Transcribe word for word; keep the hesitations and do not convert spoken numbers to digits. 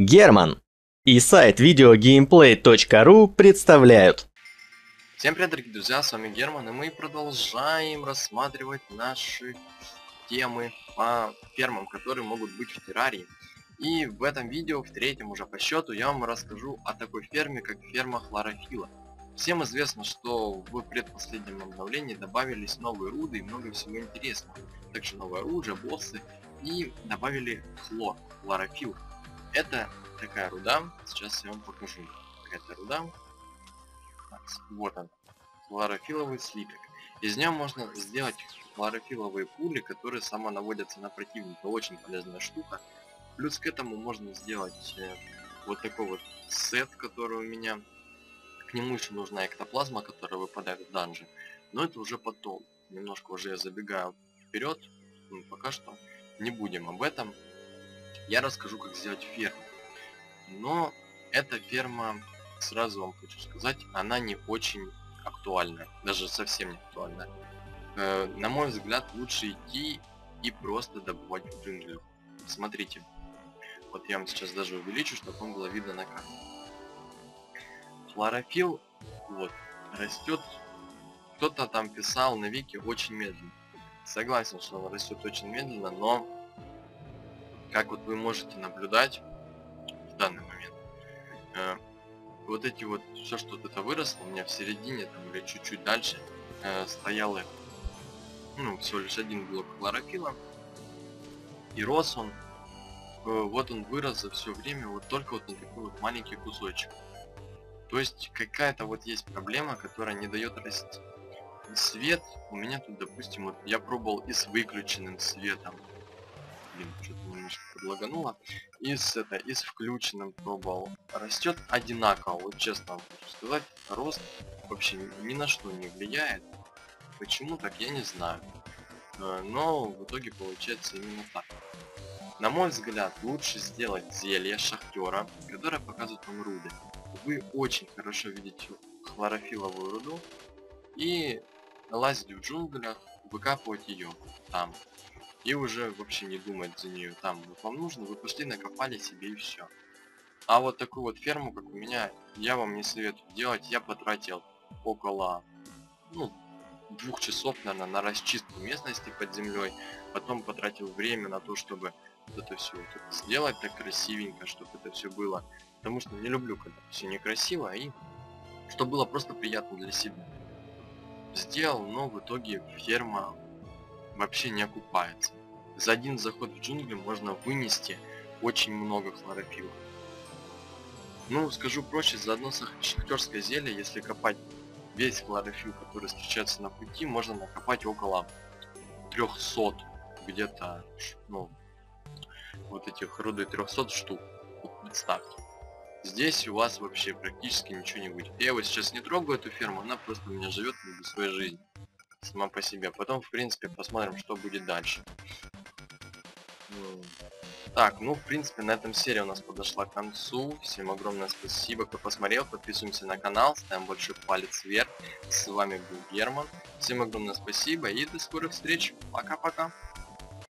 Герман и сайт видеогеймплей точка ру представляют. Всем привет, дорогие друзья, с вами Герман, и мы продолжаем рассматривать наши темы по фермам, которые могут быть в Террарии. И в этом видео, в третьем уже по счету, я вам расскажу о такой ферме, как ферма хлорофила. Всем известно, что в предпоследнем обновлении добавились новые руды и много всего интересного. Также новое оружие, боссы и добавили хлор, хлорофил. Это такая руда, сейчас я вам покажу. Это руда, вот он, хлорофиловый слиток. Из нее можно сделать хлорофиловые пули, которые самонаводятся на противника. Очень полезная штука. Плюс к этому можно сделать э, вот такой вот сет, который у меня. К нему еще нужна эктоплазма, которая выпадает в данжи. Но это уже потом. Немножко уже я забегаю вперед. Ну, пока что не будем об этом. Я расскажу, как сделать ферму. Но эта ферма, сразу вам хочу сказать, она не очень актуальна. Даже совсем не актуальна. Э, на мой взгляд, лучше идти и просто добывать в джунглях. Смотрите. Вот я вам сейчас даже увеличу, чтобы вам было видно на карте. Хлорофил, вот, растет, кто-то там писал на вики очень медленно. Согласен, что он растет очень медленно, но, как вот вы можете наблюдать в данный момент, э, вот эти вот, все что вот это выросло, у меня в середине, там, или чуть-чуть дальше, э, стояло, ну, всего лишь один блок хлорофила, и рос он, э, вот он вырос за все время, вот только вот на такой вот маленький кусочек. То есть какая-то вот есть проблема, которая не дает расти. Свет у меня тут, допустим, вот я пробовал и с выключенным светом. Блин, что-то немножко подлагануло. И с это, и с включенным пробовал. Растет одинаково, вот честно вам хочу сказать. Рост вообще ни на что не влияет. Почему так, я не знаю. Но в итоге получается именно так. На мой взгляд, лучше сделать зелье шахтера, которое показывает вам руды. Вы очень хорошо видите хлорофиловую руду и лазить в джунглях, выкапывать ее там. И уже вообще не думать за нее там. Вот вам нужно, вы пошли, накопали себе и все. А вот такую вот ферму, как у меня, я вам не советую делать. Я потратил около, ну, двух часов, наверное, на расчистку местности под землей. Потом потратил время на то, чтобы вот это все вот сделать так красивенько, чтобы это все было. Потому что не люблю, когда все некрасиво, и чтобы было просто приятно для себя. Сделал, но в итоге ферма вообще не окупается. За один заход в джунгли можно вынести очень много хлорофила. Ну, скажу проще, за одно шахтерское зелье, если копать весь хлорофил, который встречается на пути, можно накопать около трёхсот, где-то, ну, вот этих руды трёхсот штук. Представьте. Здесь у вас вообще практически ничего не будет. Я его сейчас не трогаю, эту ферму, она просто у меня живет в своей жизни. Сама по себе. Потом, в принципе, посмотрим, что будет дальше. Так, ну, в принципе, на этом серия у нас подошла к концу. Всем огромное спасибо, кто посмотрел. Подписываемся на канал, ставим большой палец вверх. С вами был Герман. Всем огромное спасибо и до скорых встреч. Пока-пока.